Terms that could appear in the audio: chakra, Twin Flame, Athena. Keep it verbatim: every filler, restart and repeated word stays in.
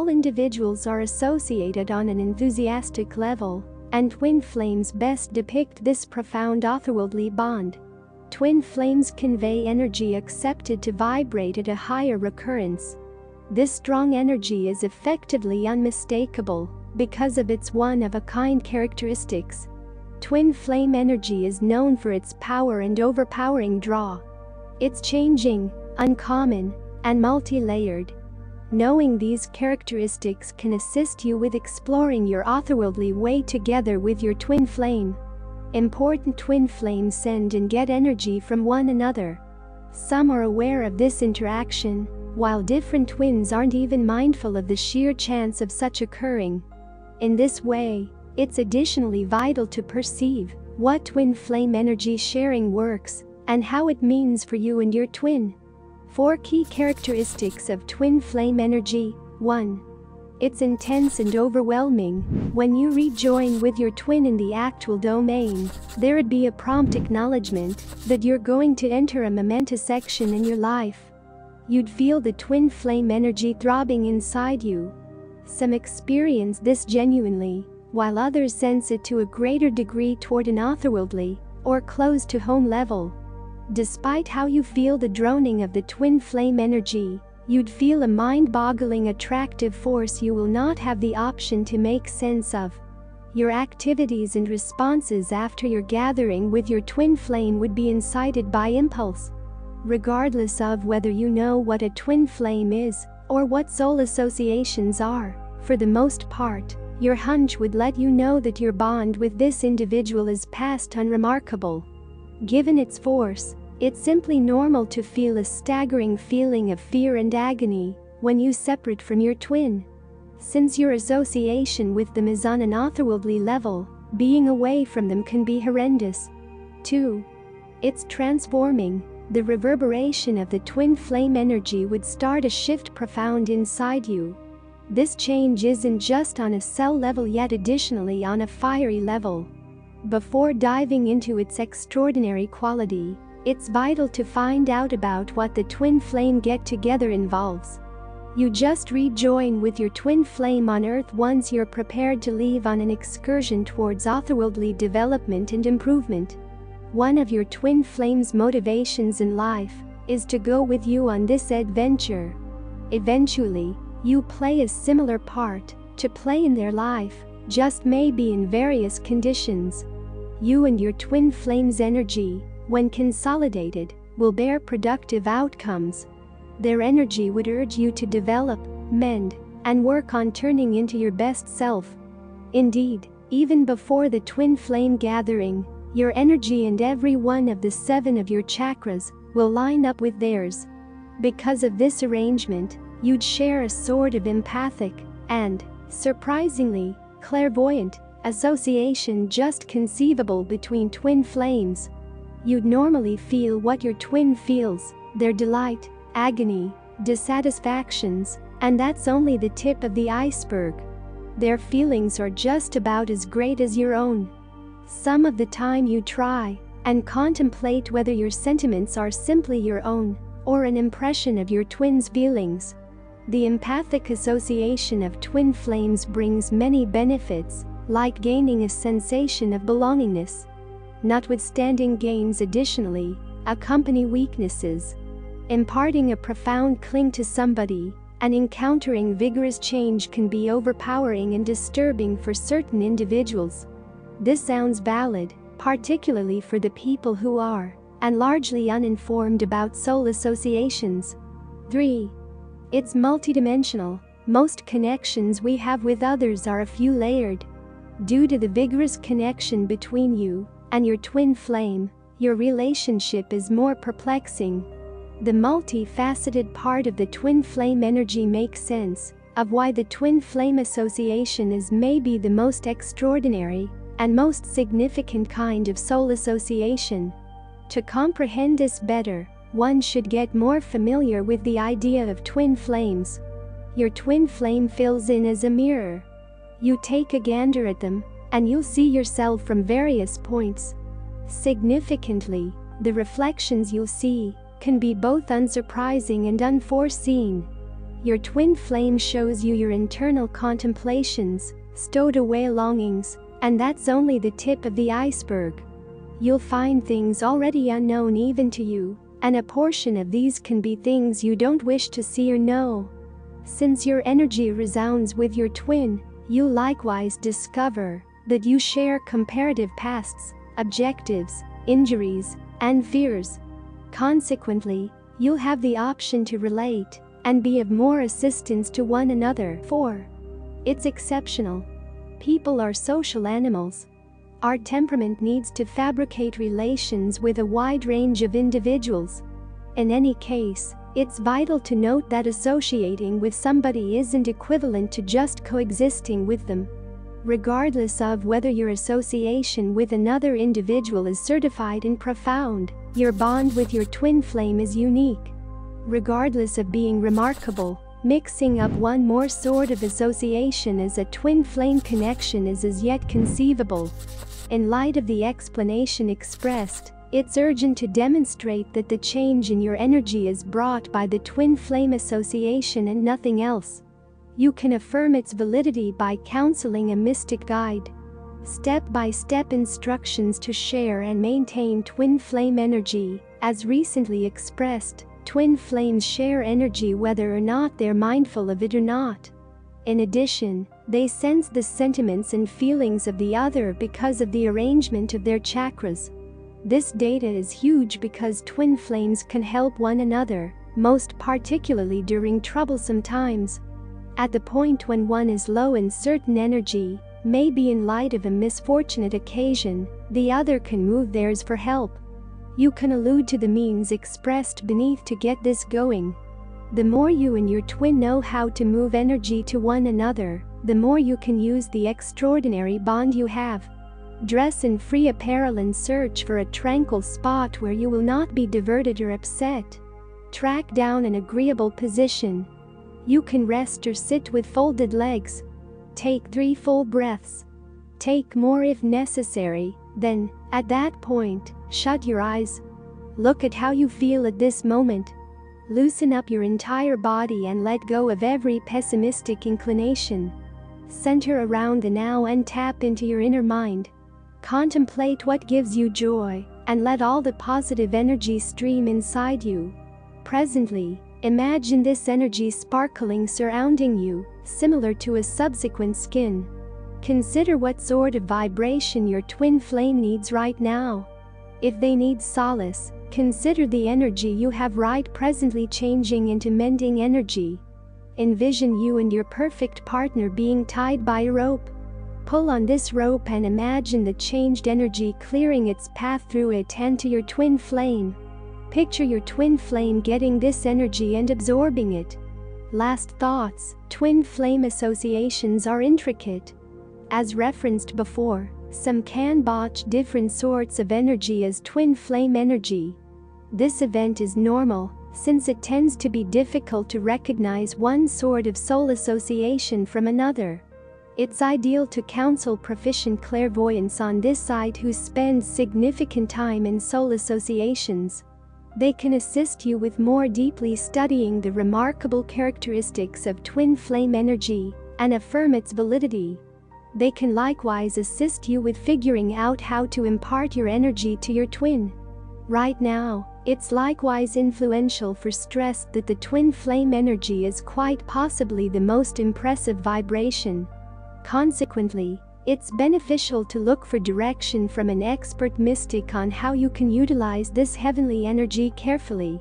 all individuals are associated on an enthusiastic level, and twin flames best depict this profound otherworldly bond. Twin flames convey energy accepted to vibrate at a higher recurrence. This strong energy is effectively unmistakable because of its one-of-a-kind characteristics. Twin flame energy is known for its power and overpowering draw. It's changing, uncommon, and multi-layered. Knowing these characteristics can assist you with exploring your otherworldly way together with your twin flame. Important twin flames send and get energy from one another. Some are aware of this interaction, while different twins aren't even mindful of the sheer chance of such occurring. In this way, it's additionally vital to perceive what twin flame energy sharing works and how it means for you and your twin. Four key characteristics of twin flame energy. One. It's intense and overwhelming. When you rejoin with your twin in the actual domain, there'd be a prompt acknowledgement that you're going to enter a momentous section in your life. You'd feel the twin flame energy throbbing inside you. Some experience this genuinely, while others sense it to a greater degree toward an otherworldly or close to home level. Despite how you feel the droning of the twin flame energy, you'd feel a mind-boggling attractive force you will not have the option to make sense of. Your activities and responses after your gathering with your twin flame would be incited by impulse. Regardless of whether you know what a twin flame is or what soul associations are, for the most part, your hunch would let you know that your bond with this individual is past unremarkable. Given its force, it's simply normal to feel a staggering feeling of fear and agony when you separate from your twin. Since your association with them is on an otherworldly level, being away from them can be horrendous. Two. It's transforming. The reverberation of the twin flame energy would start a shift profound inside you. This change isn't just on a cell level, yet additionally on a fiery level. Before diving into its extraordinary quality, it's vital to find out about what the twin flame get-together involves. You just rejoin with your twin flame on Earth once you're prepared to leave on an excursion towards otherworldly development and improvement. One of your twin flame's motivations in life is to go with you on this adventure. Eventually, you play a similar part to play in their life, just maybe in various conditions. You and your twin flame's energy, when consolidated, will bear productive outcomes. Their energy would urge you to develop, mend, and work on turning into your best self. Indeed, even before the twin flame gathering, your energy and every one of the seven of your chakras will line up with theirs. Because of this arrangement, you'd share a sort of empathic and, surprisingly, clairvoyant association just conceivable between twin flames. You'd normally feel what your twin feels, their delight, agony, dissatisfactions, and that's only the tip of the iceberg. Their feelings are just about as great as your own. Some of the time you try and contemplate whether your sentiments are simply your own or an impression of your twin's feelings. The empathic association of twin flames brings many benefits, like gaining a sensation of belongingness. Notwithstanding gains additionally accompany weaknesses. Imparting a profound cling to somebody and encountering vigorous change can be overpowering and disturbing for certain individuals. This sounds valid, particularly for the people who are, and largely uninformed about soul associations. Three. It's multidimensional. Most connections we have with others are a few layered. Due to the vigorous connection between you and your twin flame, your relationship is more perplexing. The multifaceted part of the twin flame energy makes sense of why the twin flame association is maybe the most extraordinary and most significant kind of soul association. To comprehend this better, one should get more familiar with the idea of twin flames. Your twin flame fills in as a mirror. You take a gander at them, and you'll see yourself from various points. Significantly, the reflections you'll see can be both unsurprising and unforeseen. Your twin flame shows you your internal contemplations, stowed away longings, and that's only the tip of the iceberg. You'll find things already unknown even to you, and a portion of these can be things you don't wish to see or know. Since your energy resounds with your twin, you likewise discover that you share comparative pasts, objectives, injuries, and fears. Consequently, you'll have the option to relate and be of more assistance to one another. four. It's exceptional. People are social animals. Our temperament needs to fabricate relations with a wide range of individuals. In any case, it's vital to note that associating with somebody isn't equivalent to just coexisting with them. Regardless of whether your association with another individual is certified and profound, your bond with your twin flame is unique. Regardless of being remarkable, mixing up one more sort of association as a twin flame connection is as yet conceivable. In light of the explanation expressed, it's urgent to demonstrate that the change in your energy is brought by the twin flame association and nothing else. You can affirm its validity by counseling a mystic guide. Step-by-step instructions to share and maintain twin flame energy, as recently expressed. Twin flames share energy whether or not they're mindful of it or not. In addition, they sense the sentiments and feelings of the other because of the arrangement of their chakras. This data is huge because twin flames can help one another, most particularly during troublesome times. At the point when one is low in certain energy, maybe in light of a misfortunate occasion, the other can move theirs for help. You can allude to the means expressed beneath to get this going. The more you and your twin know how to move energy to one another, the more you can use the extraordinary bond you have. Dress in free apparel and search for a tranquil spot where you will not be diverted or upset. Track down an agreeable position. You can rest or sit with folded legs. Take three full breaths. Take more if necessary, then, at that point, shut your eyes. Look at how you feel at this moment. Loosen up your entire body and let go of every pessimistic inclination. Center around the now and tap into your inner mind. Contemplate what gives you joy, and let all the positive energy stream inside you. Presently, imagine this energy sparkling surrounding you, similar to a subsequent skin. Consider what sort of vibration your twin flame needs right now. If they need solace, consider the energy you have right presently changing into mending energy. Envision you and your perfect partner being tied by a rope. Pull on this rope and imagine the changed energy clearing its path through it and to your twin flame. Picture your twin flame getting this energy and absorbing it. Last thoughts. Twin flame associations are intricate. As referenced before, some can botch different sorts of energy as twin flame energy. This event is normal, since it tends to be difficult to recognize one sort of soul association from another. It's ideal to counsel proficient clairvoyants on this side who spend significant time in soul associations. They can assist you with more deeply studying the remarkable characteristics of twin flame energy and affirm its validity. They can likewise assist you with figuring out how to impart your energy to your twin. Right now, it's likewise influential for stress that the twin flame energy is quite possibly the most impressive vibration. Consequently, it's beneficial to look for direction from an expert mystic on how you can utilize this heavenly energy carefully.